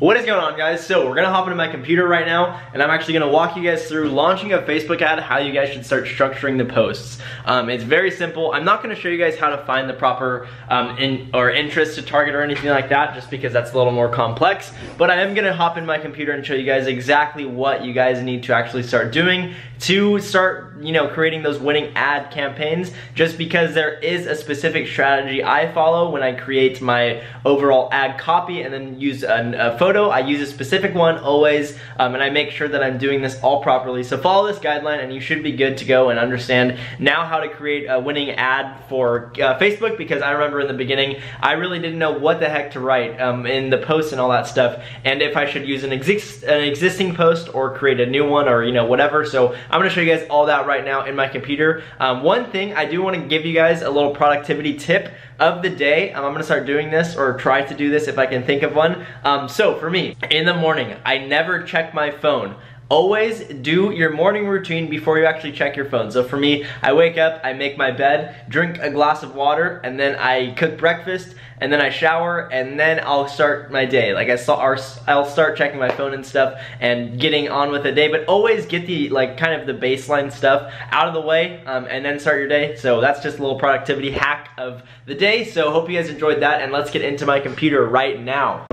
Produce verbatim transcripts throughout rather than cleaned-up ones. What is going on, guys? So we're gonna hop into my computer right now, and I'm actually gonna walk you guys through launching a Facebook ad, how you guys should start structuring the posts. Um, it's very simple. I'm not gonna show you guys how to find the proper um, in, or interest to target or anything like that, just because that's a little more complex, but I am gonna hop in my computer and show you guys exactly what you guys need to actually start doing to start, you know, creating those winning ad campaigns, just because there is a specific strategy I follow when I create my overall ad copy and then use an, a photo. I use a specific one always, um, and I make sure that I'm doing this all properly. So follow this guideline and you should be good to go and understand now how to create a winning ad for uh, Facebook, because I remember in the beginning I really didn't know what the heck to write um, in the posts and all that stuff, and if I should use an, exi an existing post or create a new one, or you know, whatever. So I'm gonna show you guys all that right now in my computer. Um, one thing I do want to give you guys a little productivity tip of the day. um, I'm gonna start doing this, or try to do this if I can think of one. Um, so for me, in the morning, I never check my phone. Always do your morning routine before you actually check your phone. So for me, I wake up, I make my bed, drink a glass of water, and then I cook breakfast, and then I shower, and then I'll start my day. Like I saw, our, I'll start checking my phone and stuff and getting on with the day, but always get the, like, kind of the baseline stuff out of the way, um, and then start your day. So that's just a little productivity hack of the day. So hope you guys enjoyed that, and let's get into my computer right now.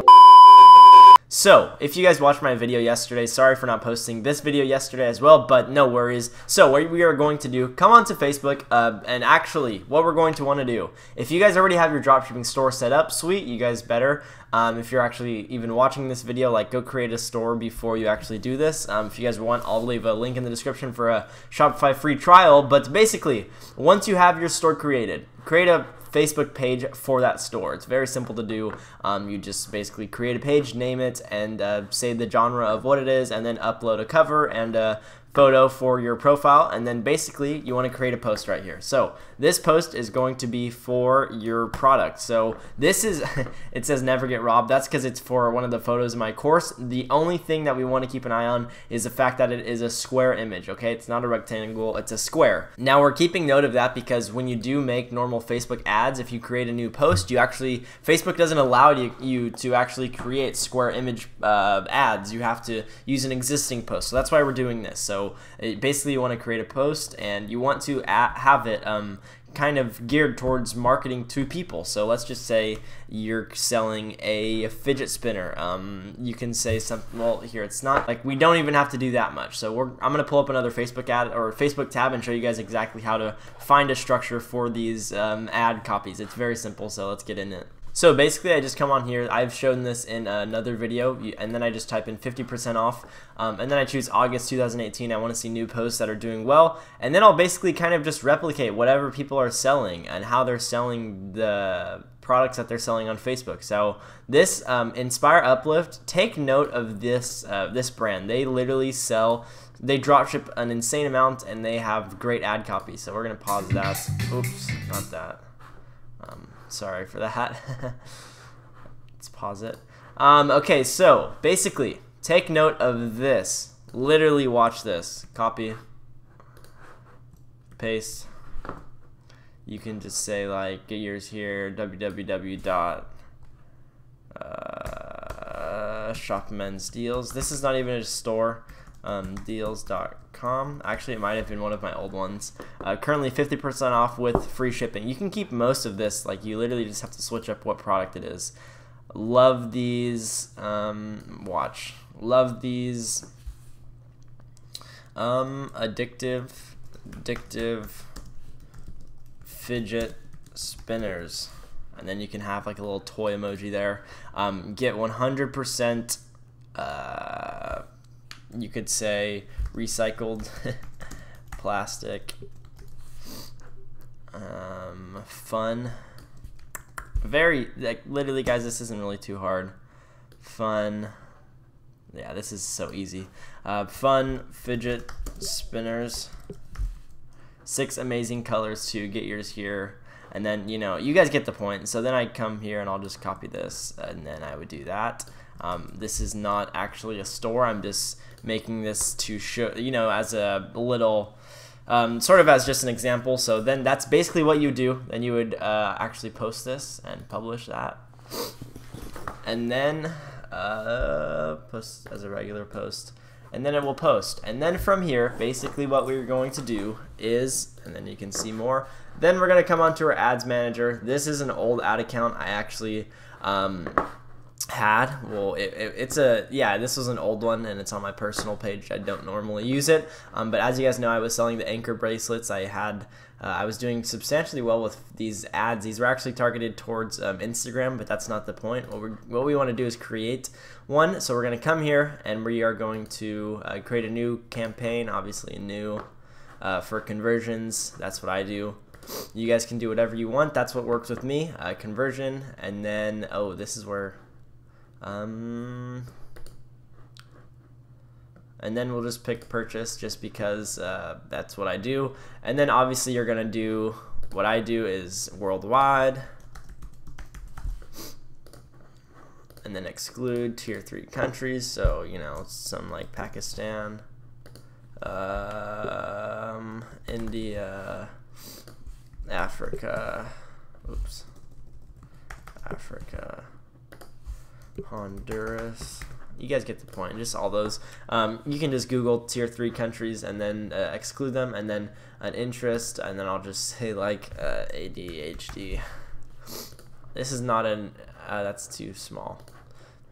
So, if you guys watched my video yesterday, sorry for not posting this video yesterday as well, but no worries. So, what we are going to do, come onto Facebook, uh, and actually, what we're going to want to do, if you guys already have your dropshipping store set up, sweet, you guys better. Um, if you're actually even watching this video, like, go create a store before you actually do this. Um, if you guys want, I'll leave a link in the description for a Shopify free trial, but basically, once you have your store created, create a Facebook page for that store. It's very simple to do. Um, you just basically create a page, name it, and uh, say the genre of what it is, and then upload a cover and a photo for your profile, and then basically you want to create a post right here. So this post is going to be for your product. So this is it says never get robbed. That's because it's for one of the photos in my course. The only thing that we want to keep an eye on is the fact that it is a square image. Okay, it's not a rectangle, it's a square. Now we're keeping note of that, because when you do make normal Facebook ads, if you create a new post, you actually, Facebook doesn't allow you, you to actually create square image uh, ads. You have to use an existing post. So that's why we're doing this. So basically you want to create a post, and you want to have it um, kind of geared towards marketing to people. So let's just say you're selling a fidget spinner. Um, you can say something, well, here it's not, like, we don't even have to do that much. So we're, I'm going to pull up another Facebook ad or Facebook tab and show you guys exactly how to find a structure for these um, ad copies. It's very simple, so let's get in it. So basically I just come on here, I've shown this in another video, and then I just type in fifty percent off, um, and then I choose August two thousand eighteen. I want to see new posts that are doing well, and then I'll basically kind of just replicate whatever people are selling and how they're selling the products that they're selling on Facebook. So this um, Inspire Uplift, take note of this, uh, this brand. They literally sell, they dropship an insane amount, and they have great ad copy. So we're going to pause that. Oops, not that. Um, sorry for that. Let's pause it. Um, okay, so basically, take note of this. Literally watch this. Copy. Paste. You can just say, like, get yours here, www. Uh, shop men's deals. This is not even a store. Um, deals dot com. Actually, it might have been one of my old ones. Uh, currently fifty percent off with free shipping. You can keep most of this. Like, you literally just have to switch up what product it is. Love these. Um, watch. Love these. Um, addictive. Addictive. Fidget spinners. And then you can have, like, a little toy emoji there. Um, get one hundred percent. Uh, You could say recycled plastic, um, fun, very, like, literally, guys, this isn't really too hard. Fun, yeah, this is so easy. Uh, fun fidget spinners, six amazing colors to get yours here. And then, you know, you guys get the point. So then I come here and I'll just copy this, and then I would do that. Um, this is not actually a store. I'm just making this to show, you know, as a little, um, sort of as just an example. So then that's basically what you do. Then you would uh, actually post this and publish that. And then, uh, post as a regular post, and then it will post. And then from here, basically what we're going to do is, and then you can see more, then we're gonna come onto our ads manager. This is an old ad account I actually um, had. Well, it, it, it's a, yeah, this was an old one and it's on my personal page. I don't normally use it, um, but as you guys know, I was selling the anchor bracelets. I had Uh, I was doing substantially well with these ads. These were actually targeted towards um, Instagram, but that's not the point. What, we're, what we want to do is create one. So we're going to come here and we are going to uh, create a new campaign, obviously new uh, for conversions. That's what I do. You guys can do whatever you want. That's what works with me, uh, conversion. And then, oh, this is where, um, and then we'll just pick purchase just because uh, that's what I do. And then obviously you're gonna do, what I do is worldwide, and then exclude tier three countries. So, you know, some like Pakistan, um, India, Africa, oops, Africa, Honduras. You guys get the point, just all those. Um, you can just Google tier three countries and then uh, exclude them, and then an interest, and then I'll just say like uh, A D H D. This is not an, uh, that's too small.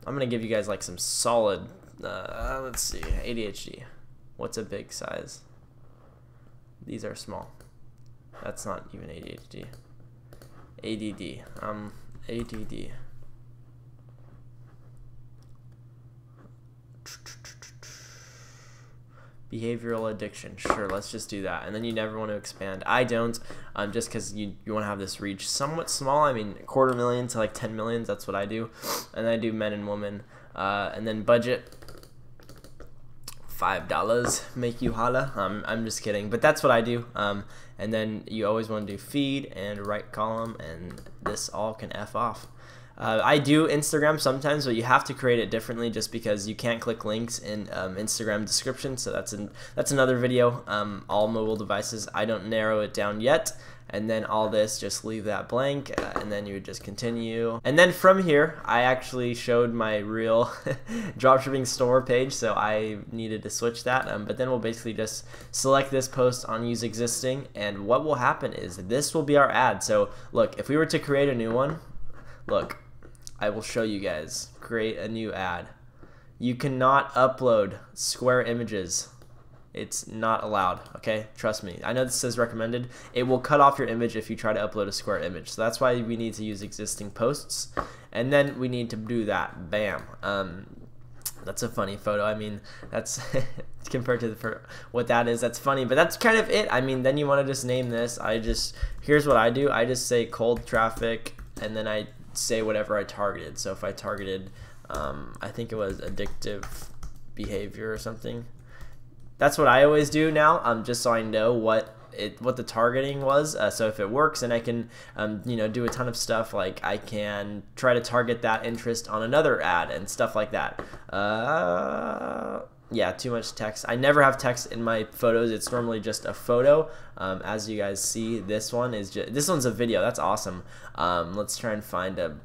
I'm gonna give you guys like some solid, uh, let's see, A D H D. What's a big size? These are small. That's not even A D H D. A D D, um, A D D. Behavioral addiction, sure, let's just do that. And then you never want to expand. I don't, um, just because you, you want to have this reach somewhat small. I mean, quarter million to like ten million, that's what I do. And I do men and women. Uh, and then budget, five dollars, make you holla. Um, I'm just kidding, but that's what I do. Um, and then you always want to do feed and right column, and this all can F off. Uh, I do Instagram sometimes, but you have to create it differently just because you can't click links in um, Instagram description. So that's an, that's another video. Um, all mobile devices. I don't narrow it down yet. And then all this, just leave that blank, uh, and then you would just continue. And then from here, I actually showed my real dropshipping store page, so I needed to switch that. Um, but then we'll basically just select this post on use existing, and what will happen is this will be our ad. So look, if we were to create a new one, look. I will show you guys. Create a new ad. You cannot upload square images. It's not allowed, okay? Trust me. I know this says recommended. It will cut off your image if you try to upload a square image. So that's why we need to use existing posts. And then we need to do that. Bam. Um, that's a funny photo. I mean, that's compared to the, what that is, that's funny, but that's kind of it. I mean, then you want to just name this. I just, here's what I do. I just say cold traffic, and then I say whatever I targeted. So if I targeted, um, I think it was addictive behavior or something. That's what I always do now, um, just so I know what it what the targeting was. Uh, so if it works, and I can um, you know, do a ton of stuff, like I can try to target that interest on another ad and stuff like that. Uh, yeah, too much text. I never have text in my photos. It's normally just a photo. Um, as you guys see, this one is just, this one's a video. That's awesome. Um, let's try and find a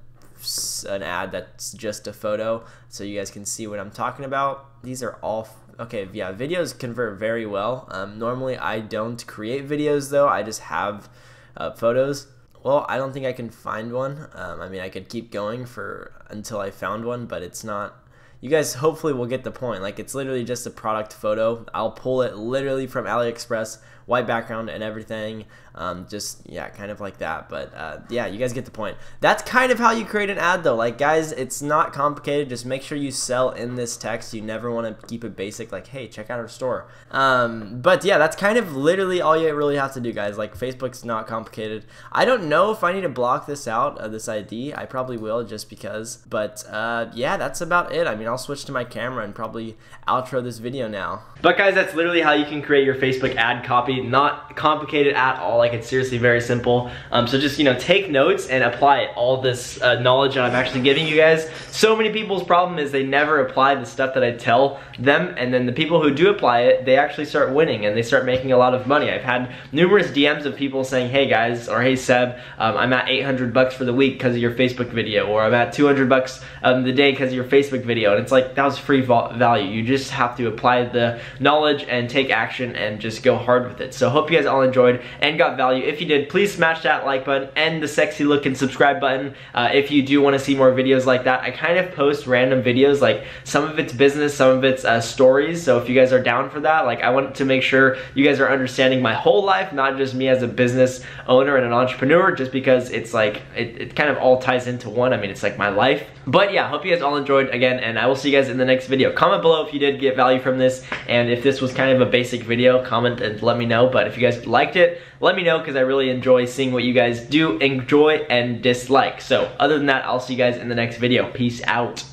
an ad that's just a photo so you guys can see what I'm talking about. These are all, okay, yeah, videos convert very well. Um, normally I don't create videos though. I just have uh, photos. Well, I don't think I can find one. Um, I mean, I could keep going for until I found one, but it's not. You guys hopefully will get the point. Like, it's literally just a product photo. I'll pull it literally from AliExpress, white background and everything. Um, just, yeah, kind of like that. But, uh, yeah, you guys get the point. That's kind of how you create an ad, though. Like, guys, it's not complicated. Just make sure you sell in this text. You never want to keep it basic, like, hey, check out our store. Um, but, yeah, that's kind of literally all you really have to do, guys. Like, Facebook's not complicated. I don't know if I need to block this out, uh, this I D. I probably will just because. But, uh, yeah, that's about it. I mean, I'll switch to my camera and probably outro this video now. But guys, that's literally how you can create your Facebook ad copy. probably not complicated at all. Like, it's seriously very simple. Um, so just, you know, take notes and apply it. All this uh, knowledge that I'm actually giving you guys. So many people's problem is they never apply the stuff that I tell them, and then the people who do apply it, they actually start winning and they start making a lot of money. I've had numerous D Ms of people saying, hey guys, or hey Seb, um, I'm at eight hundred bucks for the week because of your Facebook video, or I'm at two hundred bucks um, the day because of your Facebook video. And it's like, that was free value. You just have to apply the knowledge and take action and just go hard with it. So hope you guys all enjoyed and got value. If you did, please smash that like button and the sexy looking subscribe button uh, if you do want to see more videos like that. I kind of post random videos, like some of it's business, some of it's uh, stories. So if you guys are down for that, like, I want to make sure you guys are understanding my whole life, not just me as a business owner and an entrepreneur, just because it's like, it, it kind of all ties into one. I mean, it's like my life. But yeah, hope you guys all enjoyed again, and I will see you guys in the next video. Comment below if you did get value from this, and if this was kind of a basic video, comment and let me know. But if you guys liked it, let me know, because I really enjoy seeing what you guys do enjoy and dislike. So other than that, I'll see you guys in the next video. Peace out.